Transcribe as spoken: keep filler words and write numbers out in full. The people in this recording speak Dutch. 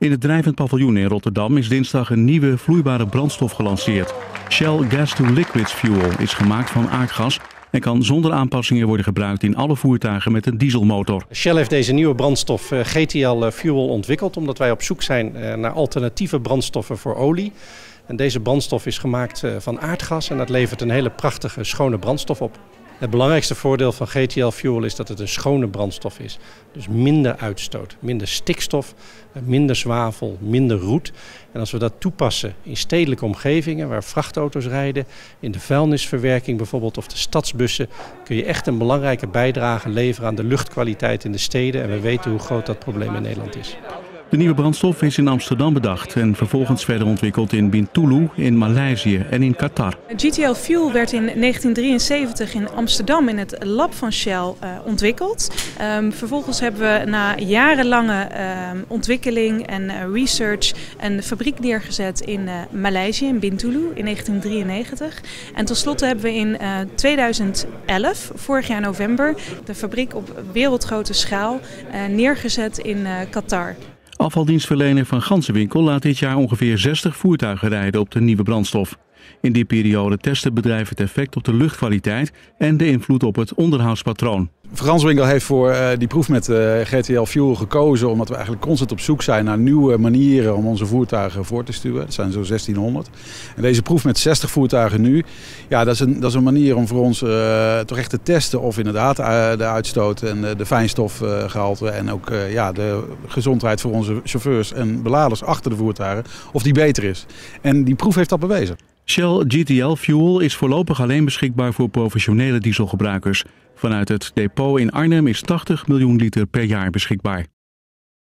In het drijvend paviljoen in Rotterdam is dinsdag een nieuwe vloeibare brandstof gelanceerd. Shell Gas to Liquids Fuel is gemaakt van aardgas en kan zonder aanpassingen worden gebruikt in alle voertuigen met een dieselmotor. Shell heeft deze nieuwe brandstof G T L Fuel ontwikkeld omdat wij op zoek zijn naar alternatieve brandstoffen voor olie. En deze brandstof is gemaakt van aardgas en dat levert een hele prachtige schone brandstof op. Het belangrijkste voordeel van G T L Fuel is dat het een schone brandstof is. Dus minder uitstoot, minder stikstof, minder zwavel, minder roet. En als we dat toepassen in stedelijke omgevingen waar vrachtauto's rijden, in de vuilnisverwerking bijvoorbeeld of de stadsbussen, kun je echt een belangrijke bijdrage leveren aan de luchtkwaliteit in de steden. En we weten hoe groot dat probleem in Nederland is. De nieuwe brandstof is in Amsterdam bedacht en vervolgens verder ontwikkeld in Bintulu, in Maleisië en in Qatar. G T L Fuel werd in negentien drieënzeventig in Amsterdam in het lab van Shell uh, ontwikkeld. Um, vervolgens hebben we na jarenlange um, ontwikkeling en uh, research een fabriek neergezet in uh, Maleisië, in Bintulu, in negentien drieënnegentig. En tenslotte hebben we in uh, tweeduizend elf, vorig jaar november, de fabriek op wereldgrote schaal uh, neergezet in uh, Qatar. Afvaldienstverlener van Gansewinkel laat dit jaar ongeveer zestig voertuigen rijden op de nieuwe brandstof. In die periode test het bedrijf het effect op de luchtkwaliteit en de invloed op het onderhoudspatroon. Frans Winkel heeft voor uh, die proef met uh, G T L Fuel gekozen omdat we eigenlijk constant op zoek zijn naar nieuwe manieren om onze voertuigen voor te sturen. Dat zijn zo'n zestienhonderd. En deze proef met zestig voertuigen nu, ja, dat is een, dat is een manier om voor ons uh, toch echt te testen of inderdaad uh, de uitstoot en uh, de fijnstofgehalte uh, en ook uh, ja, de gezondheid voor onze chauffeurs en beladers achter de voertuigen, of die beter is. En die proef heeft dat bewezen. Shell G T L Fuel is voorlopig alleen beschikbaar voor professionele dieselgebruikers. Vanuit het depot in Arnhem is tachtig miljoen liter per jaar beschikbaar.